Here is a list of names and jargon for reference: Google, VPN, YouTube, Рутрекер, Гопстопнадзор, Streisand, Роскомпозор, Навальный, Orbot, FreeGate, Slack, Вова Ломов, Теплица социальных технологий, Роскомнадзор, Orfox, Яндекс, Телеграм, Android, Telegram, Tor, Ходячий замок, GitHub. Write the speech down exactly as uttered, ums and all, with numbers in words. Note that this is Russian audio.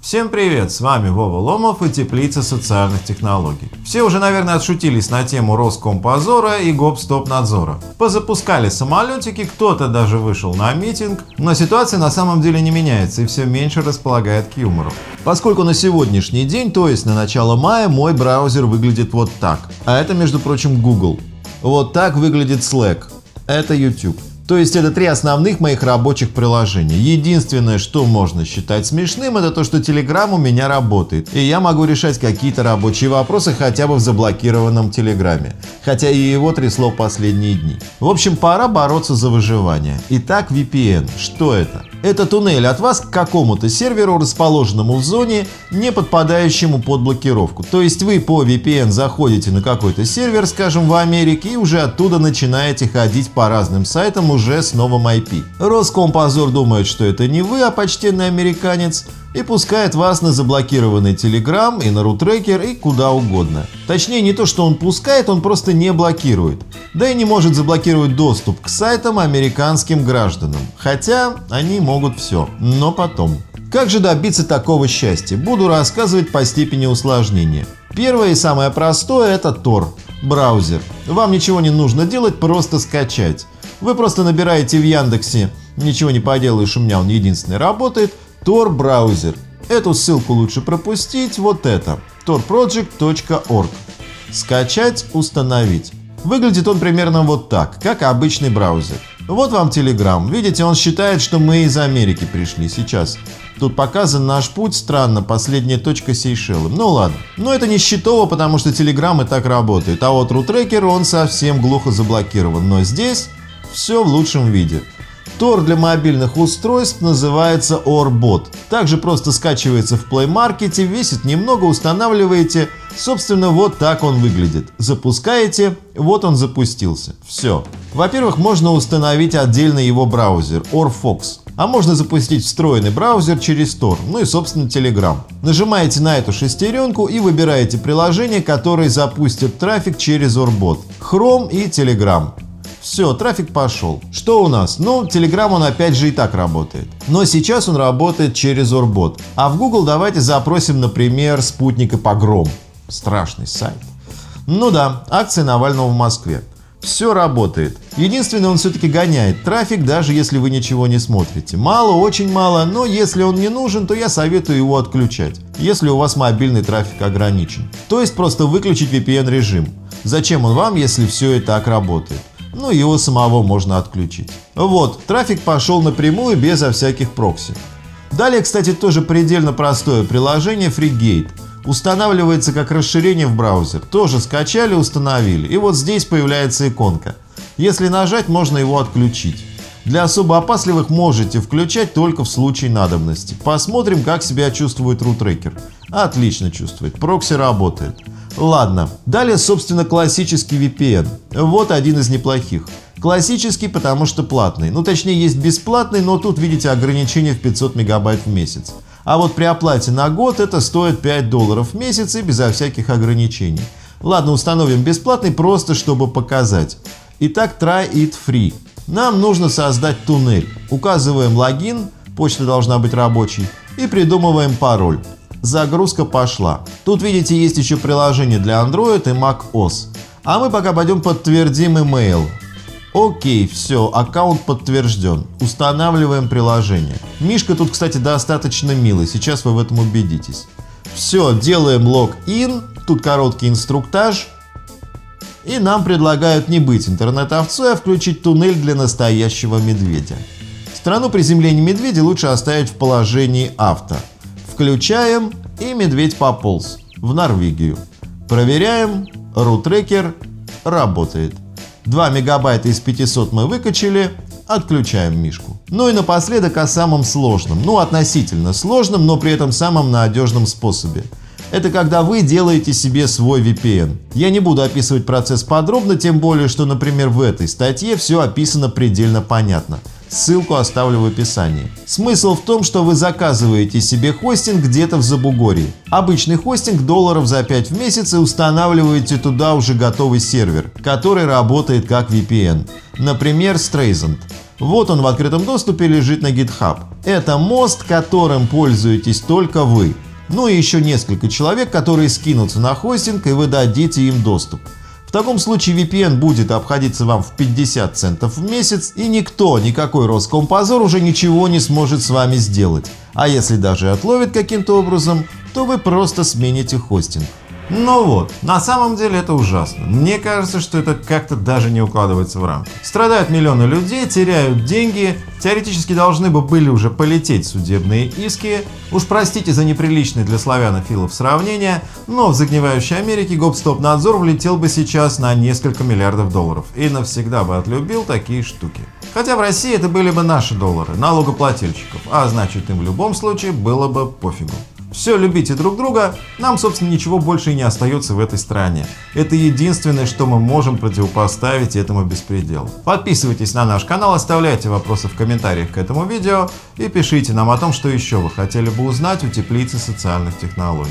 Всем привет, с вами Вова Ломов и Теплица социальных технологий. Все уже, наверное, отшутились на тему Роскомпозора и Гопстопнадзора. Позапускали самолетики, кто-то даже вышел на митинг, но ситуация на самом деле не меняется и все меньше располагает к юмору. Поскольку на сегодняшний день, то есть на начало мая, мой браузер выглядит вот так. А это, между прочим, Google. Вот так выглядит Slack. Это YouTube. То есть это три основных моих рабочих приложения. Единственное, что можно считать смешным, это то, что Telegram у меня работает. И я могу решать какие-то рабочие вопросы хотя бы в заблокированном Телеграме. Хотя и его трясло в последние дни. В общем, пора бороться за выживание. Итак, ви пи эн. Что это? Это туннель от вас к какому-то серверу, расположенному в зоне, не подпадающему под блокировку. То есть вы по ви пи эн заходите на какой-то сервер, скажем, в Америке, и уже оттуда начинаете ходить по разным сайтам уже с новым ай пи. Роскомпозор думает, что это не вы, а почтенный американец, и пускает вас на заблокированный Телеграм и на Рутрекер и куда угодно. Точнее, не то, что он пускает, он просто не блокирует. Да и не может заблокировать доступ к сайтам американским гражданам. Хотя они могут все, но потом. Как же добиться такого счастья? Буду рассказывать по степени усложнения. Первое и самое простое — это Tor, браузер. Вам ничего не нужно делать, просто скачать. Вы просто набираете в Яндексе, ничего не поделаешь, у меня он единственный работает, Tor браузер. Эту ссылку лучше пропустить, вот это, Tor Project точка org. Скачать, установить. Выглядит он примерно вот так, как обычный браузер. Вот вам Telegram. Видите, он считает, что мы из Америки пришли сейчас. Тут показан наш путь, странно, последняя точка Сейшелы. Ну ладно. Но это не счетово, потому что Telegram и так работает. А вот Рутрекер, он совсем глухо заблокирован. Но здесь все в лучшем виде. Tor для мобильных устройств называется Orbot. Также просто скачивается в Play Market, весит немного, устанавливаете. Собственно, вот так он выглядит. Запускаете, вот он запустился. Все. Во-первых, можно установить отдельно его браузер Orfox. А можно запустить встроенный браузер через Tor, ну и, собственно, Telegram. Нажимаете на эту шестеренку и выбираете приложения, которые запустят трафик через Orbot. Chrome и Telegram. Все, трафик пошел. Что у нас? Ну, Telegram он опять же и так работает. Но сейчас он работает через Orbot. А в Google давайте запросим, например, спутника «Погром». Страшный сайт. Ну да, акция Навального в Москве. Все работает. Единственное, он все-таки гоняет трафик, даже если вы ничего не смотрите. Мало, очень мало, но если он не нужен, то я советую его отключать, если у вас мобильный трафик ограничен. То есть просто выключить ви пи эн-режим. Зачем он вам, если все и так работает? Ну, его самого можно отключить. Вот, трафик пошел напрямую, безо всяких прокси. Далее, кстати, тоже предельно простое приложение FreeGate. Устанавливается как расширение в браузер. Тоже скачали, установили. И вот здесь появляется иконка. Если нажать, можно его отключить. Для особо опасливых можете включать только в случае надобности. Посмотрим, как себя чувствует Рутрекер. Отлично чувствует, прокси работает. Ладно, далее, собственно, классический ви пи эн. Вот один из неплохих. Классический, потому что платный. Ну, точнее, есть бесплатный, но тут, видите, ограничение в пятьсот мегабайт в месяц. А вот при оплате на год это стоит пять долларов в месяц и безо всяких ограничений. Ладно, установим бесплатный, просто чтобы показать. Итак, try it free. Нам нужно создать туннель. Указываем логин, почта должна быть рабочей, и придумываем пароль. Загрузка пошла. Тут, видите, есть еще приложение для Android и macOS. А мы пока пойдем подтвердим имейл. Окей, все, аккаунт подтвержден. Устанавливаем приложение. Мишка тут, кстати, достаточно милый, сейчас вы в этом убедитесь. Все, делаем лог-ин, тут короткий инструктаж. И нам предлагают не быть интернет-овцой, а включить туннель для настоящего медведя. Страну приземления медведя лучше оставить в положении авто. Включаем, и медведь пополз в Норвегию. Проверяем, Рутрекер работает. два мегабайта из пятисот мы выкачали, отключаем мишку. Ну и напоследок о самом сложном, ну относительно сложном, но при этом самом надежном способе. Это когда вы делаете себе свой ви пи эн. Я не буду описывать процесс подробно, тем более, что, например, в этой статье все описано предельно понятно. Ссылку оставлю в описании. Смысл в том, что вы заказываете себе хостинг где-то в Забугорье. Обычный хостинг долларов за пять в месяц и устанавливаете туда уже готовый сервер, который работает как ви пи эн. Например, Streisand. Вот он в открытом доступе лежит на GitHub. Это мост, которым пользуетесь только вы. Ну и еще несколько человек, которые скинутся на хостинг, и вы дадите им доступ. В таком случае ви пи эн будет обходиться вам в пятьдесят центов в месяц, и никто, никакой Роскомнадзор уже ничего не сможет с вами сделать. А если даже отловит каким-то образом, то вы просто смените хостинг. Ну вот, на самом деле это ужасно. Мне кажется, что это как-то даже не укладывается в рамки. Страдают миллионы людей, теряют деньги, теоретически должны бы были уже полететь судебные иски. Уж простите за неприличные для славянофилов сравнения, но в загнивающей Америке гоп-стоп-надзор влетел бы сейчас на несколько миллиардов долларов и навсегда бы отлюбил такие штуки. Хотя в России это были бы наши доллары, налогоплательщиков, а значит им в любом случае было бы пофигу. Все, любите друг друга, нам, собственно, ничего больше и не остается в этой стране. Это единственное, что мы можем противопоставить этому беспределу. Подписывайтесь на наш канал, оставляйте вопросы в комментариях к этому видео и пишите нам о том, что еще вы хотели бы узнать у Теплицы социальных технологий.